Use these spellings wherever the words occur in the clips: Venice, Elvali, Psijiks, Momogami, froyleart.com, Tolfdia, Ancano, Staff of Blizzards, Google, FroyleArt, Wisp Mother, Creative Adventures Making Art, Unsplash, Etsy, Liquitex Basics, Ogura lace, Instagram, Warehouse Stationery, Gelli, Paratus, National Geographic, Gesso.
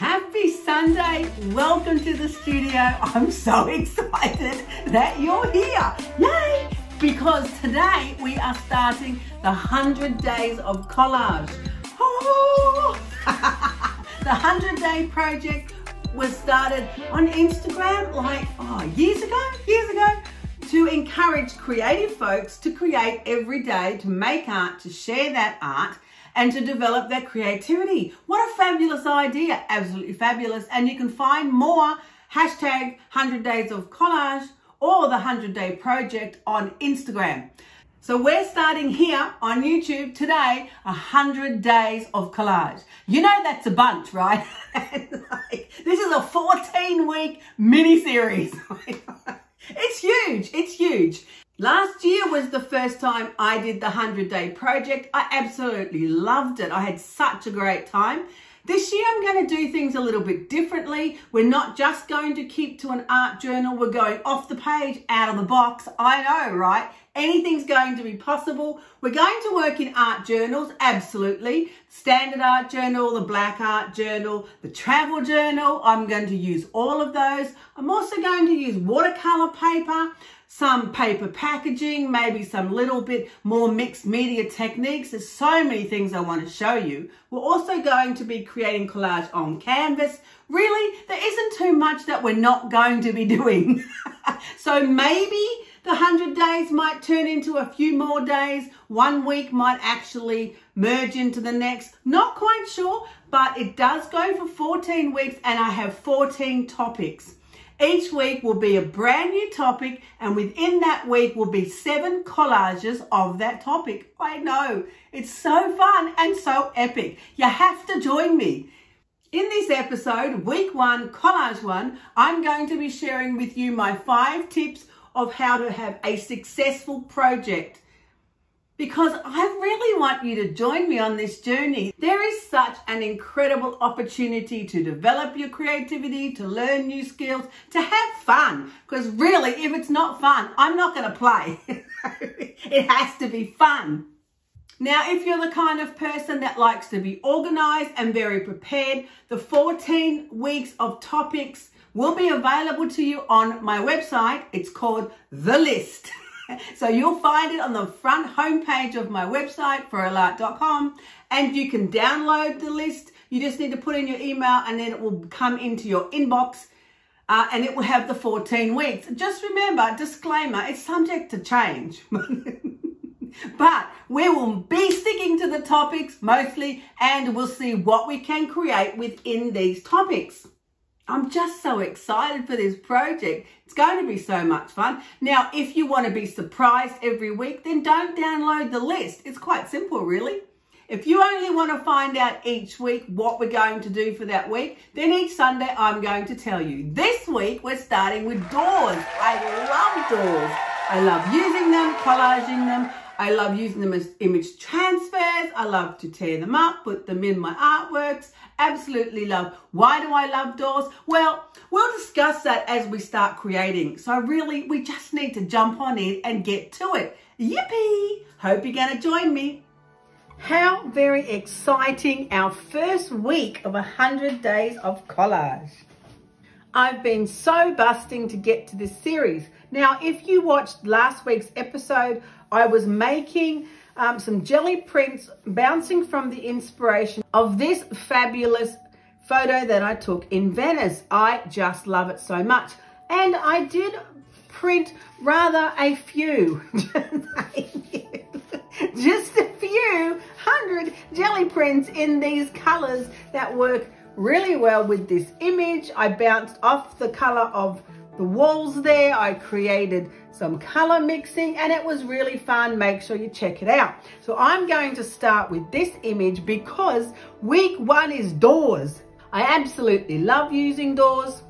Happy Sunday, welcome to the studio. I'm so excited that you're here, yay! Because today we are starting the 100 days of collage. Oh! The 100-day project was started on Instagram like years ago, to encourage creative folks to create every day, to make art, to share that art, and to develop their creativity. What a fabulous idea, absolutely fabulous. And you can find more hashtag 100 days of collage or the 100-day project on Instagram. So we're starting here on YouTube today, 100 days of collage. You know that's a bunch, right? This is a 14-week mini-series. It's huge, it's huge. Last year was the first time I did the 100-day project. I absolutely loved it. I had such a great time. This year I'm going to do things a little bit differently. We're not just going to keep to an art journal. We're going off the page, out of the box. I know, right? Anything's going to be possible. We're going to work in art journals, absolutely. Standard art journal, the black art journal, the travel journal. I'm going to use all of those. I'm also going to use watercolor paper, some paper packaging, maybe some little bit more mixed media techniques. There's so many things I want to show you. We're also going to be creating collage on canvas. Really, there isn't too much that we're not going to be doing. So maybe the 100 days might turn into a few more days. 1 week might actually merge into the next. Not quite sure, but it does go for 14 weeks and I have 14 topics. Each week will be a brand new topic and within that week will be 7 collages of that topic. I know, it's so fun and so epic. You have to join me. In this episode, week 1, collage 1, I'm going to be sharing with you my 5 tips of how to have a successful project, because I really want you to join me on this journey. There is such an incredible opportunity to develop your creativity, to learn new skills, to have fun, because really, if it's not fun, I'm not going to play. It has to be fun. Now, if you're the kind of person that likes to be organized and very prepared, the 14 weeks of topics will be available to you on my website. It's called The List. So you'll find it on the front homepage of my website, FroyleArt.com, and you can download the list. You just need to put in your email and then it will come into your inbox and it will have the 14 weeks. Just remember, disclaimer, it's subject to change. But we will be sticking to the topics mostly, and we'll see what we can create within these topics. I'm just so excited for this project. It's going to be so much fun. Now, if you want to be surprised every week, then don't download the list. It's quite simple, really. If you only want to find out each week what we're going to do for that week, then each Sunday I'm going to tell you. This week, we're starting with doors. I love doors. I love using them, collaging them. I love using them as image transfers. I love to tear them up, put them in my artworks. Absolutely love. Why do I love doors? Well, we'll discuss that as we start creating. So really, we just need to jump on in and get to it. Yippee! Hope you're going to join me. How very exciting, our first week of 100 days of collage. I've been so busting to get to this series. Now, if you watched last week's episode, I was making some Gelli prints bouncing from the inspiration of this fabulous photo that I took in Venice. I just love it so much. And I did print rather a few, just a few 100 Gelli prints in these colors that work really well with this image. I bounced off the color of the walls there. I created some color mixing and it was really fun. Make sure you check it out. So I'm going to start with this image because week 1 is doors. I absolutely love using doors.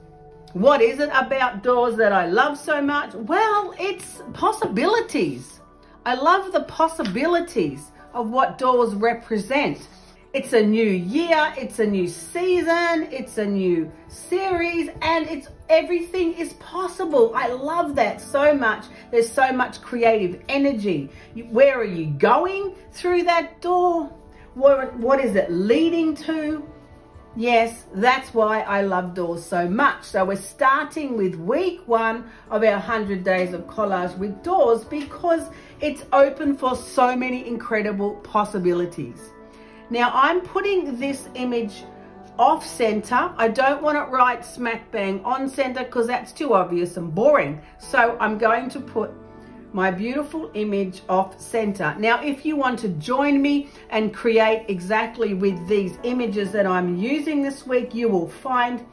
What is it about doors that I love so much? Well, it's possibilities. I love the possibilities of what doors represent. It's a new year, it's a new season, it's a new series, and it's everything is possible. I love that so much. There's so much creative energy. Where are you going through that door? What is it leading to? Yes, that's why I love doors so much. So we're starting with week one of our 100 days of collage with doors because it's open for so many incredible possibilities. Now I'm putting this image off center. I don't want it right smack bang on center because that's too obvious and boring. So I'm going to put my beautiful image off center. Now, if you want to join me and create exactly with these images that I'm using this week, you will find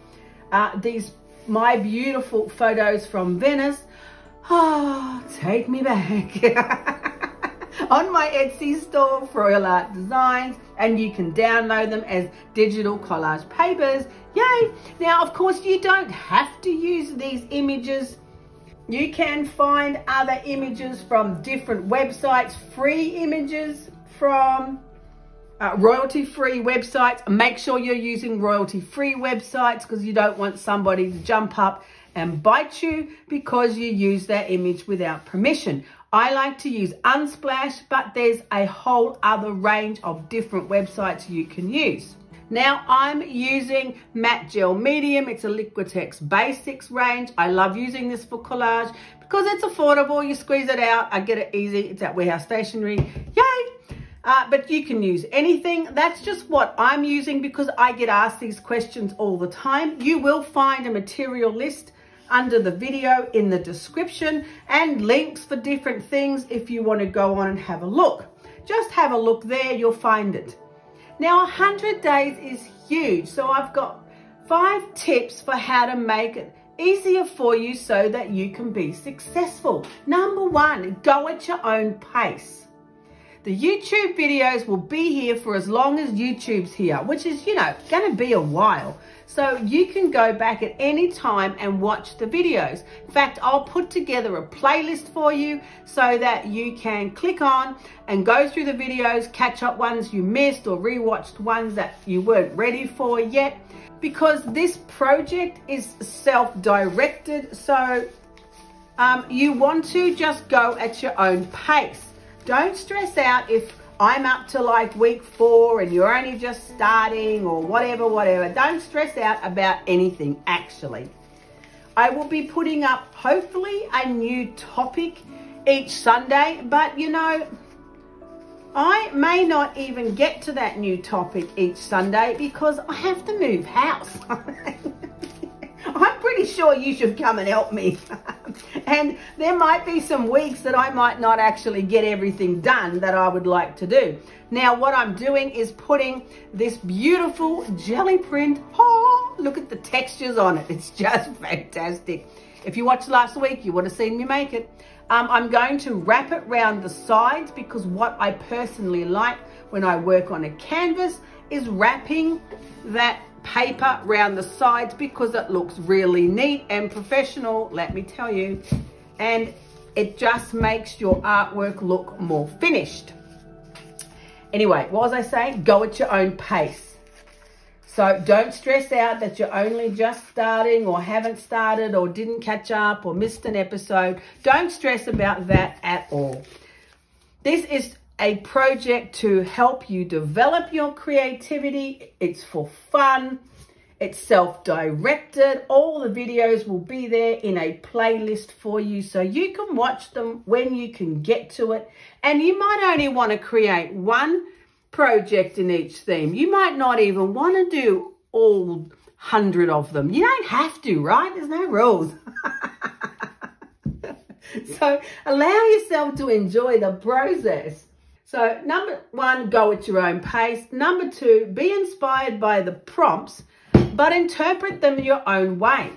my beautiful photos from Venice. Oh, take me back. On my Etsy store, FroyleArt Designs, and you can download them as digital collage papers. Yay! Now, of course, you don't have to use these images. You can find other images from different websites, free images from royalty-free websites. Make sure you're using royalty-free websites because you don't want somebody to jump up and bite you because you use their image without permission. I like to use Unsplash, but there's a whole other range of different websites you can use. Now I'm using matte gel medium. It's a Liquitex Basics range. I love using this for collage because it's affordable. You squeeze it out, I get it easy. It's at Warehouse Stationery. Yay! But you can use anything. That's just what I'm using because I get asked these questions all the time. You will find a material list under the video in the description and links for different things if you want to go on and have a look. Just have a look there, you'll find it. Now, 100 days is huge, so I've got 5 tips for how to make it easier for you so that you can be successful. Number 1, go at your own pace. The YouTube videos will be here for as long as YouTube's here, which is, you know, going to be a while. So you can go back at any time and watch the videos. In fact, I'll put together a playlist for you so that you can click on and go through the videos, catch up ones you missed or rewatched ones that you weren't ready for yet, because this project is self-directed. So you want to just go at your own pace. Don't stress out if I'm up to like week 4 and you're only just starting or whatever. Don't stress out about anything, actually. I will be putting up, hopefully, a new topic each Sunday, but you know, I may not even get to that new topic each Sunday because I have to move house. I'm pretty sure you should come and help me. And there might be some weeks that I might not actually get everything done that I would like to do. Now, what I'm doing is putting this beautiful jelly print. Oh, look at the textures on it. It's just fantastic. If you watched last week, you would have seen me make it. I'm going to wrap it round the sides because what I personally like when I work on a canvas is wrapping that paper round the sides because it looks really neat and professional, let me tell you, and it just makes your artwork look more finished. Anyway, what was I saying? Go at your own pace. So don't stress out that you're only just starting or haven't started or didn't catch up or missed an episode. Don't stress about that at all. This is a project to help you develop your creativity. It's for fun. It's self-directed. All the videos will be there in a playlist for you so you can watch them when you can get to it. And you might only want to create one project in each theme. You might not even want to do all 100 of them. You don't have to, right? There's no rules. So allow yourself to enjoy the process. So number 1, go at your own pace. Number 2, be inspired by the prompts, but interpret them your own way.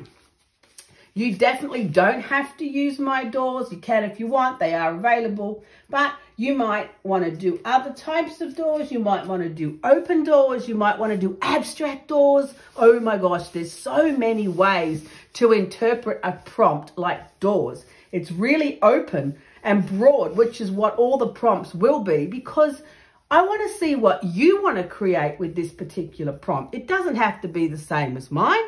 You definitely don't have to use my doors. You can if you want, they are available, but you might want to do other types of doors. You might want to do open doors. You might want to do abstract doors. Oh my gosh, there's so many ways to interpret a prompt like doors. It's really open and broad, which is what all the prompts will be, because I want to see what you want to create with this particular prompt. It doesn't have to be the same as mine.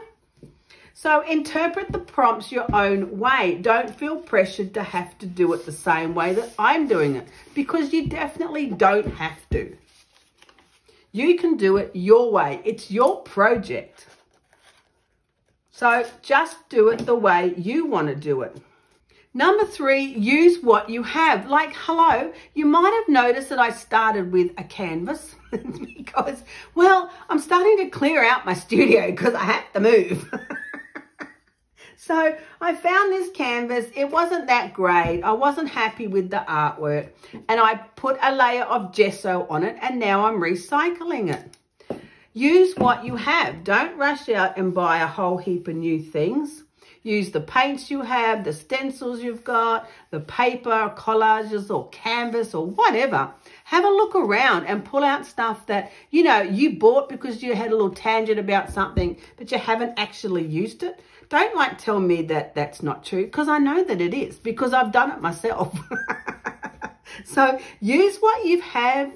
So interpret the prompts your own way. Don't feel pressured to have to do it the same way that I'm doing it, because you definitely don't have to. You can do it your way. It's your project. So just do it the way you want to do it. Number three, use what you have. Like, hello, you might have noticed that I started with a canvas because, well, I'm starting to clear out my studio because I have to move. So I found this canvas. It wasn't that great. I wasn't happy with the artwork. And I put a layer of gesso on it, and now I'm recycling it. Use what you have. Don't rush out and buy a whole heap of new things. Use the paints you have, the stencils you've got, the paper, collages or canvas or whatever. Have a look around and pull out stuff that, you know, you bought because you had a little tangent about something, but you haven't actually used it. Don't like tell me that that's not true, because I know that it is, because I've done it myself. So use what you have.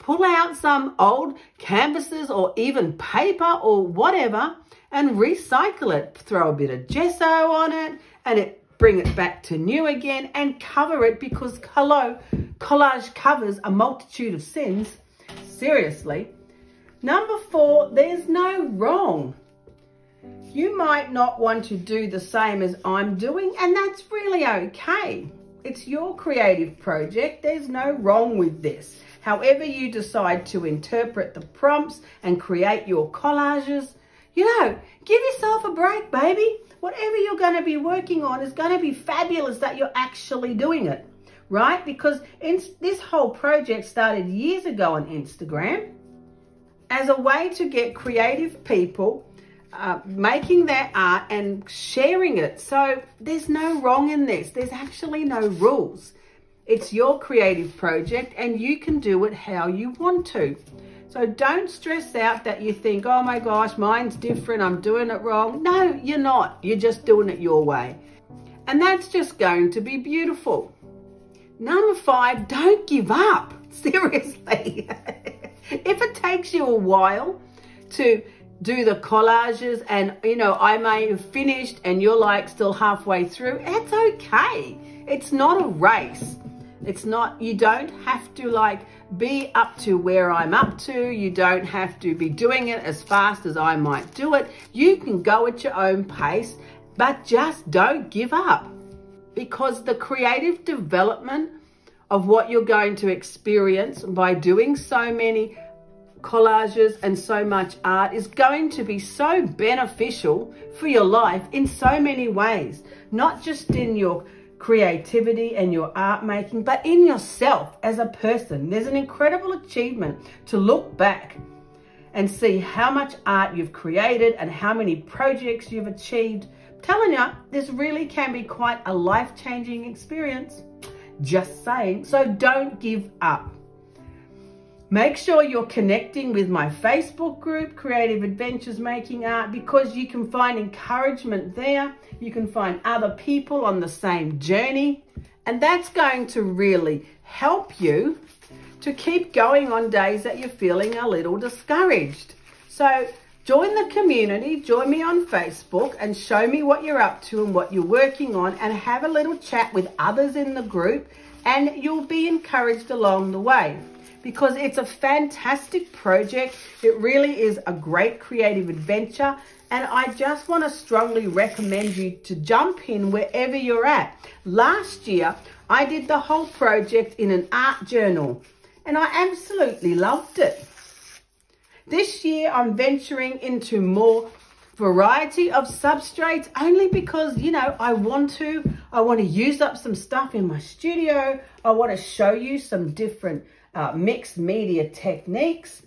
Pull out some old canvases or even paper or whatever and recycle it. Throw a bit of gesso on it and bring it back to new again and cover it, because, hello, collage covers a multitude of sins. Seriously. Number four, there's no wrong. You might not want to do the same as I'm doing, and that's really okay. It's your creative project. There's no wrong with this. However you decide to interpret the prompts and create your collages, you know, give yourself a break, baby. Whatever you're going to be working on is going to be fabulous that you're actually doing it, right? Because this whole project started years ago on Instagram as a way to get creative people making their art and sharing it. So there's no wrong in this. There's actually no rules. It's your creative project and you can do it how you want to. So don't stress out that you think, oh my gosh, mine's different, I'm doing it wrong. No, you're not. You're just doing it your way. And that's just going to be beautiful. Number five, don't give up. Seriously. If it takes you a while to do the collages and, you know, I may have finished and you're like still halfway through, it's okay. It's not a race. It's not, you don't have to like be up to where I'm up to. You don't have to be doing it as fast as I might do it. You can go at your own pace, but just don't give up, because the creative development of what you're going to experience by doing so many collages and so much art is going to be so beneficial for your life in so many ways, not just in your creativity and your art making, but in yourself as a person. There's an incredible achievement to look back and see how much art you've created and how many projects you've achieved. I'm telling you, this really can be quite a life-changing experience. Just saying. So don't give up. Make sure you're connecting with my Facebook group, Creative Adventures Making Art, because you can find encouragement there. You can find other people on the same journey. And that's going to really help you to keep going on days that you're feeling a little discouraged. So join the community, join me on Facebook and show me what you're up to and what you're working on, and have a little chat with others in the group, and you'll be encouraged along the way. Because it's a fantastic project. It really is a great creative adventure. And I just want to strongly recommend you to jump in wherever you're at. Last year, I did the whole project in an art journal, and I absolutely loved it. This year, I'm venturing into more variety of substrates, only because, you know, I want to use up some stuff in my studio. I want to show you some different mixed media techniques,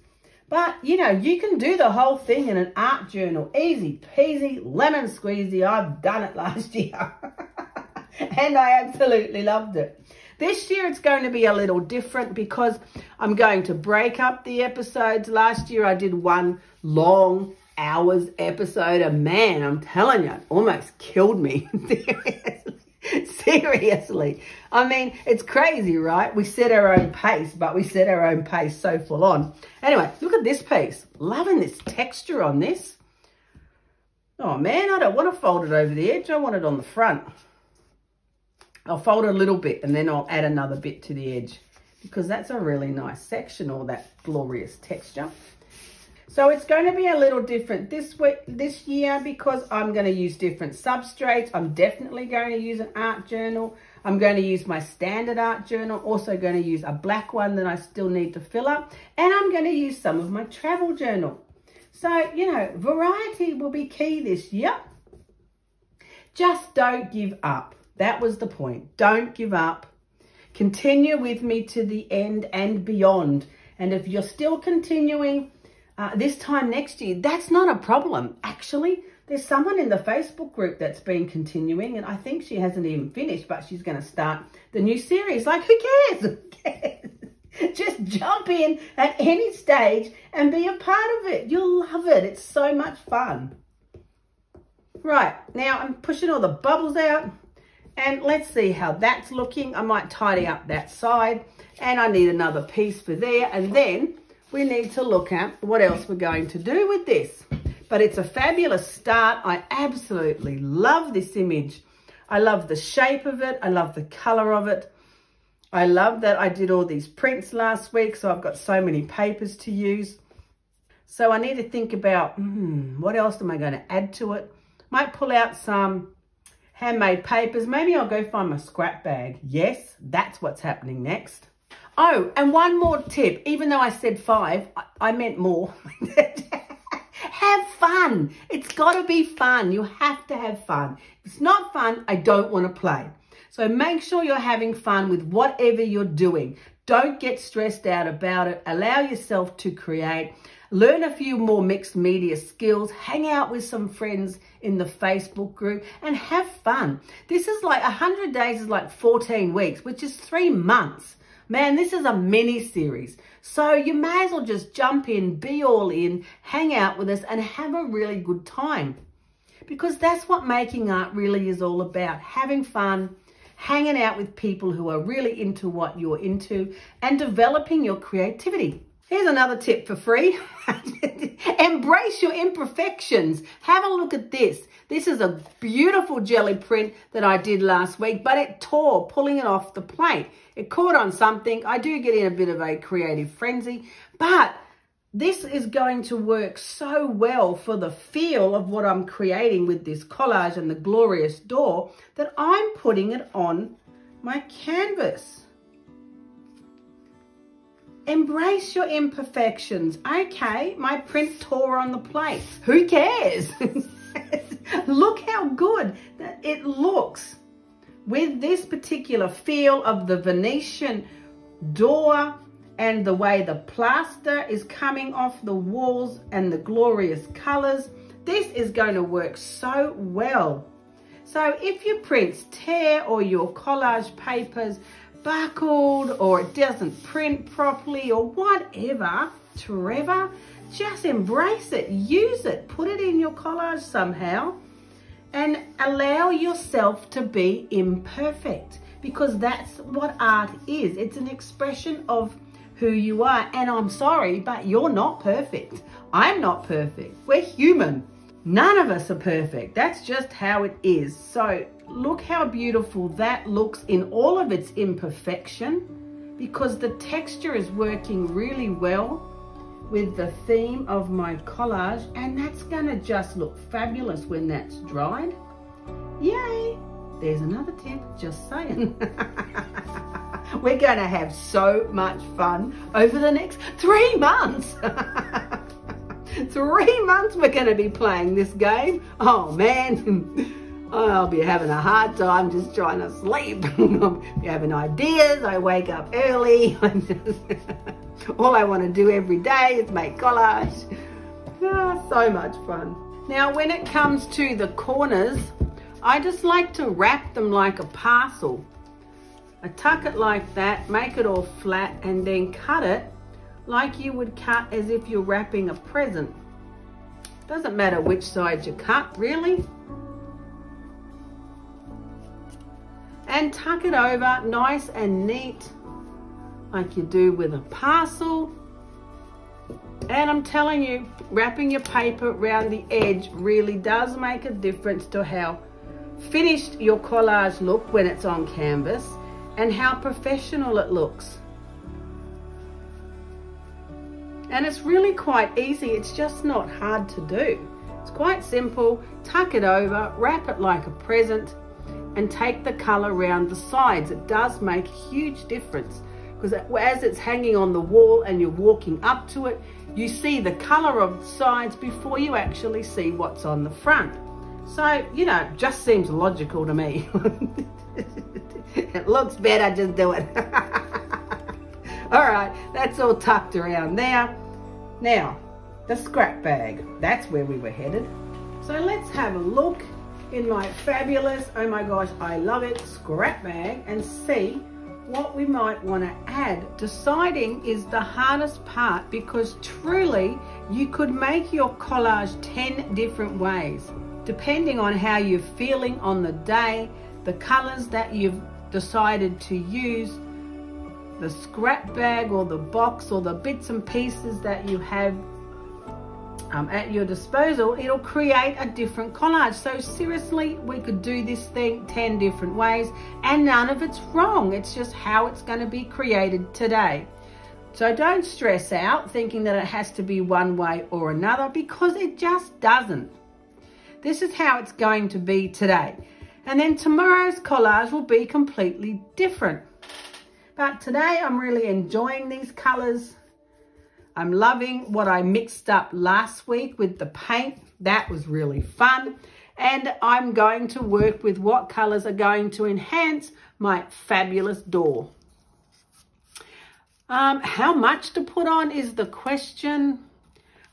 but you know, you can do the whole thing in an art journal, easy peasy lemon squeezy. I've done it last year and I absolutely loved it. This year it's going to be a little different because I'm going to break up the episodes. Last year I did one long hours episode, and man, I'm telling you, it almost killed me. Seriously. I mean, it's crazy, right? We set our own pace, but we set our own pace so full on. Anyway, look at this piece. Loving this texture on this. Oh, man, I don't want to fold it over the edge. I want it on the front. I'll fold a little bit and then I'll add another bit to the edge because that's a really nice section, or that glorious texture. So it's going to be a little different this year because I'm going to use different substrates. I'm definitely going to use an art journal. I'm going to use my standard art journal. Also going to use a black one that I still need to fill up. And I'm going to use some of my travel journal. So, you know, variety will be key this year. Just don't give up. That was the point. Don't give up. Continue with me to the end and beyond. And if you're still continuing this time next year, that's not a problem. Actually, there's someone in the Facebook group that's been continuing, and I think she hasn't even finished, but she's going to start the new series. Like, who cares? Who cares? Just jump in at any stage and be a part of it. You'll love it. It's so much fun. Right, now I'm pushing all the bubbles out, and let's see how that's looking. I might tidy up that side, and I need another piece for there, and then we need to look at what else we're going to do with this. But it's a fabulous start. I absolutely love this image. I love the shape of it. I love the color of it. I love that I did all these prints last week, so I've got so many papers to use. So I need to think about, what else am I going to add to it? Might pull out some handmade papers. Maybe I'll go find my scrap bag. Yes, that's what's happening next. Oh, and one more tip. Even though I said 5, I meant more. Have fun. It's got to be fun. You have to have fun. If it's not fun, I don't want to play. So make sure you're having fun with whatever you're doing. Don't get stressed out about it. Allow yourself to create. Learn a few more mixed media skills. Hang out with some friends in the Facebook group and have fun. This is like 100 days is like 14 weeks, which is 3 months. Man, this is a mini series. So you may as well just jump in, be all in, hang out with us and have a really good time. Because that's what making art really is all about. Having fun, hanging out with people who are really into what you're into and developing your creativity. Here's another tip for free. Embrace your imperfections. Have a look at this. This is a beautiful jelly print that I did last week, but it tore, pulling it off the plate. It caught on something. I do get in a bit of a creative frenzy, but this is going to work so well for the feel of what I'm creating with this collage and the glorious door that I'm putting it on my canvas. Embrace your imperfections. Okay, my print tore on the plate. Who cares? Look how good that it looks with this particular feel of the Venetian door and the way the plaster is coming off the walls and the glorious colors. This is going to work so well. So if your prints tear or your collage papers buckled or it doesn't print properly or whatever, Trevor, just embrace it, use it, put it in your collage somehow and allow yourself to be imperfect because that's what art is. It's an expression of who you are and I'm sorry, but you're not perfect. I'm not perfect. We're human. None of us are perfect. That's just how it is. So look how beautiful that looks in all of its imperfection because the texture is working really well with the theme of my collage and that's gonna just look fabulous when that's dried. Yay! There's another tip, just saying. We're gonna have so much fun over the next 3 months. 3 months we're going to be playing this game. Oh man, I'll be having a hard time just trying to sleep. I'll be having ideas. I wake up early. All I want to do every day is make collage. Oh, so much fun. Now when it comes to the corners, I just like to wrap them like a parcel. I tuck it like that, make it all flat and then cut it like you would cut as if you're wrapping a present. Doesn't matter which side you cut, really. And tuck it over nice and neat, like you do with a parcel. And I'm telling you, wrapping your paper around the edge really does make a difference to how finished your collage looks when it's on canvas and how professional it looks. and it's really quite easy. It's just not hard to do. It's quite simple. Tuck it over, wrap it like a present, and take the color around the sides. It does make a huge difference, because as it's hanging on the wall and you're walking up to it, you see the color of the sides before you actually see what's on the front. So, you know, it just seems logical to me. It looks better, just do it. All right, that's all tucked around there. Now, the scrap bag, that's where we were headed. So let's have a look in my fabulous, oh my gosh, I love it, scrap bag, and see what we might want to add. Deciding is the hardest part, because truly you could make your collage 10 different ways, depending on how you're feeling on the day, the colors that you've decided to use, the scrap bag or the box or the bits and pieces that you have at your disposal. It'll create a different collage. So seriously, we could do this thing 10 different ways, and none of it's wrong. It's just how it's going to be created today. So don't stress out thinking that it has to be one way or another, because it just doesn't. This is how it's going to be today, and then tomorrow's collage will be completely different. But today I'm really enjoying these colors. I'm loving what I mixed up last week with the paint. That was really fun. And I'm going to work with what colors are going to enhance my fabulous door. How much to put on is the question.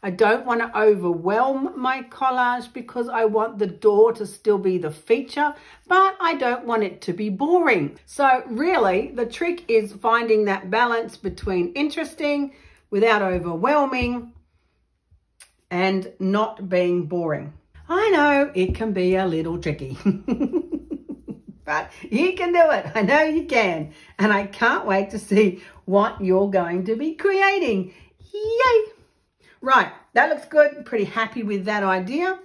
I don't want to overwhelm my collage, because I want the door to still be the feature, but I don't want it to be boring. So really, the trick is finding that balance between interesting without overwhelming and not being boring. I know it can be a little tricky, but you can do it. I know you can. And I can't wait to see what you're going to be creating. Yay! Right, that looks good. Pretty happy with that idea.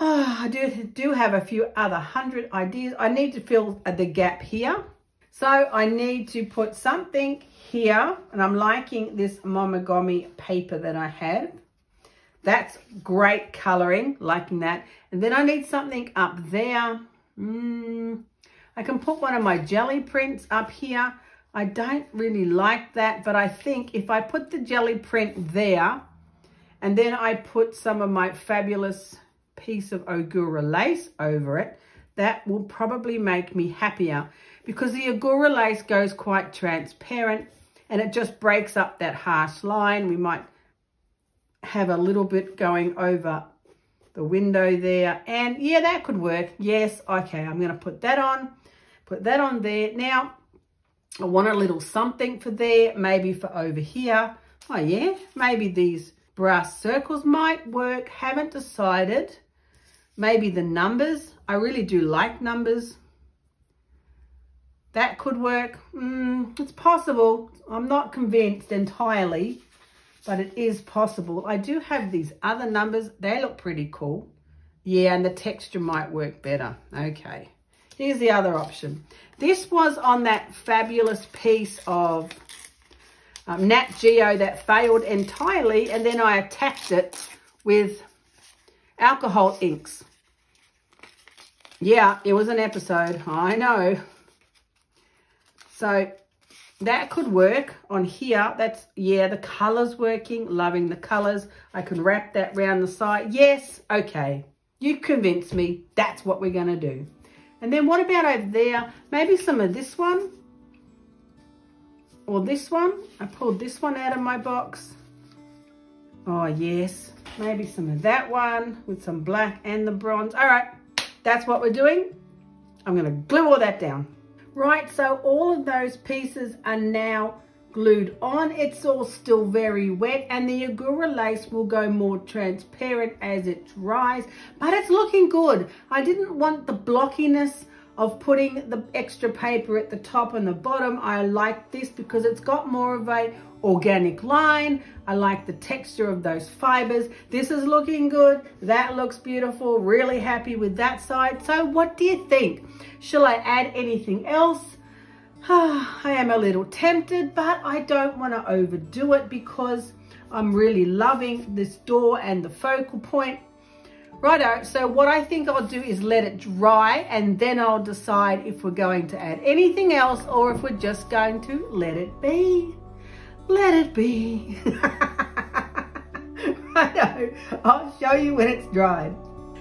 Oh, I do have a few other 100 ideas. I need to fill the gap here. So I need to put something here, and I'm liking this Momogami paper that I had. That's great coloring, liking that. And then I need something up there. I can put one of my Gelli prints up here. I don't really like that, but I think if I put the Gelli print there, and then I put some of my fabulous piece of Ogura lace over it, that will probably make me happier, because the Ogura lace goes quite transparent and it just breaks up that harsh line. We might have a little bit going over the window there, and yeah, that could work. Yes, okay, I'm going to put that on there. Now, I want a little something for there, maybe for over here. Oh yeah, maybe these brass circles might work. Haven't decided. Maybe the numbers. I really do like numbers. That could work. It's possible. I'm not convinced entirely, but it is possible. I do have these other numbers. They look pretty cool. Yeah, and the texture might work better. Okay. Here's the other option. This was on that fabulous piece of Nat Geo that failed entirely, and then I attacked it with alcohol inks. Yeah, it was an episode, I know. So that could work on here. That's, yeah, the colors working, loving the colors. I can wrap that round the side. Yes, okay, you convinced me. That's what we're gonna do. And then what about over there? Maybe some of this one or this one. I pulled this one out of my box. Oh yes, maybe some of that one with some black and the bronze. All right, that's what we're doing. I'm gonna glue all that down. Right, so all of those pieces are now glued on. It's all still very wet, and the Ogura lace will go more transparent as it dries, but it's looking good. I didn't want the blockiness of putting the extra paper at the top and the bottom. I like this because it's got more of a organic line. I like the texture of those fibers. This is looking good. That looks beautiful. Really happy with that side. So what do you think? Shall I add anything else? I am a little tempted, but I don't want to overdo it, because I'm really loving this door and the focal point. Righto, so what I think I'll do is let it dry and then I'll decide if we're going to add anything else or if we're just going to let it be. Let it be. Righto, I'll show you when it's dried.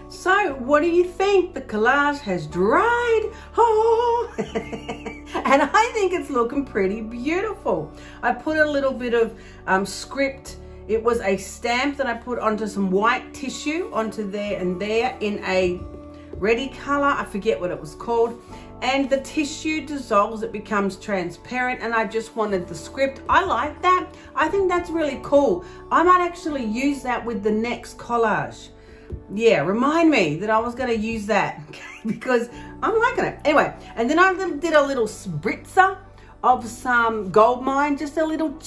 So what do you think? The collage has dried. Oh. And I think it's looking pretty beautiful. I put a little bit of script. It was a stamp that I put onto some white tissue, onto there and there in a ready color. I forget what it was called. And the tissue dissolves, it becomes transparent, and I just wanted the script. I like that. I think that's really cool. I might actually use that with the next collage. Yeah, remind me that I was going to use that, okay, because I'm liking it. Anyway, and then I did a little spritzer of some gold mine, just a little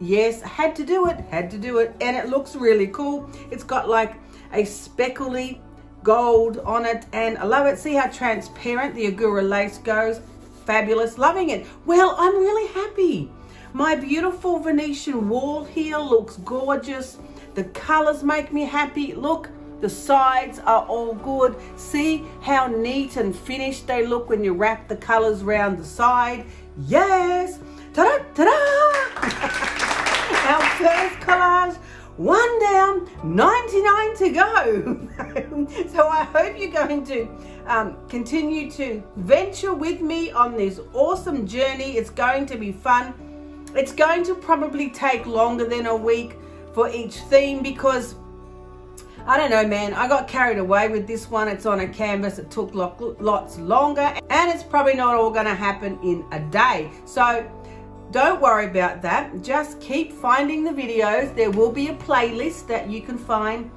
yes, had to do it, and it looks really cool. It's got like a speckly gold on it, and I love it. See how transparent the Ogura lace goes? Fabulous, loving it. Well, I'm really happy. My beautiful Venetian wall here looks gorgeous. The colors make me happy. Look, the sides are all good. See how neat and finished they look when you wrap the colors around the side? Yes, ta-da, ta-da! Our first collage, one down, 99 to go. So I hope you're going to continue to venture with me on this awesome journey. It's going to be fun. It's going to probably take longer than a week for each theme because, I don't know, man, I got carried away with this one. It's on a canvas. It took lots longer, and it's probably not all going to happen in a day. So don't worry about that. Just keep finding the videos. There will be a playlist that you can find,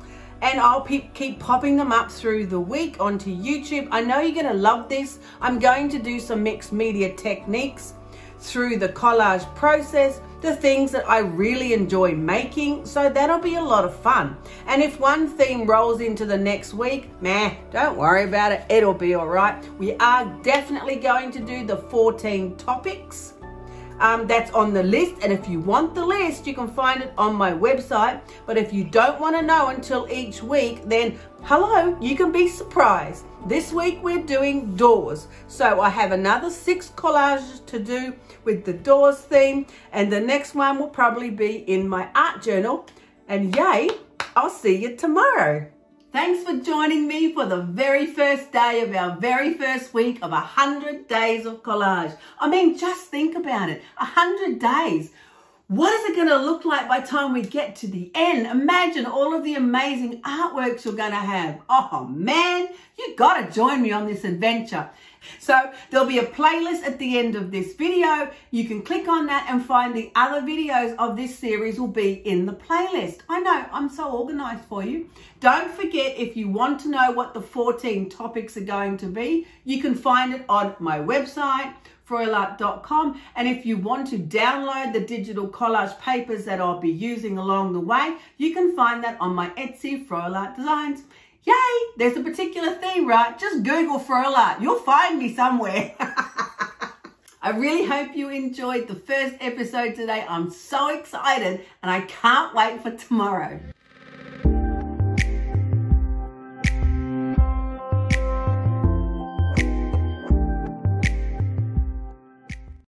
and I'll keep popping them up through the week onto YouTube. I know you're going to love this. I'm going to do some mixed media techniques through the collage process, the things that I really enjoy making. So that'll be a lot of fun. And if one theme rolls into the next week, don't worry about it. It'll be all right. We are definitely going to do the 14 topics. That's on the list, and if you want the list you can find it on my website, but if you don't want to know until each week, then hello, you can be surprised. This week we're doing doors, so I have another 6 collages to do with the doors theme, and the next one will probably be in my art journal, and yay, I'll see you tomorrow. Thanks for joining me for the very first day of our very first week of 100 days of collage. I mean, just think about it. 100 days. What is it going to look like by the time we get to the end? Imagine all of the amazing artworks you're going to have. Oh, man, you got to join me on this adventure. So there'll be a playlist at the end of this video. You can click on that and find the other videos of this series will be in the playlist. I know, I'm so organized for you. Don't forget, if you want to know what the 14 topics are going to be, you can find it on my website, FroyleArt.com, and if you want to download the digital collage papers that I'll be using along the way, you can find that on my Etsy, FroyleArt Designs. Yay! There's a particular theme, right? Just Google FroyleArt. You'll find me somewhere. I really hope you enjoyed the first episode today. I'm so excited and I can't wait for tomorrow.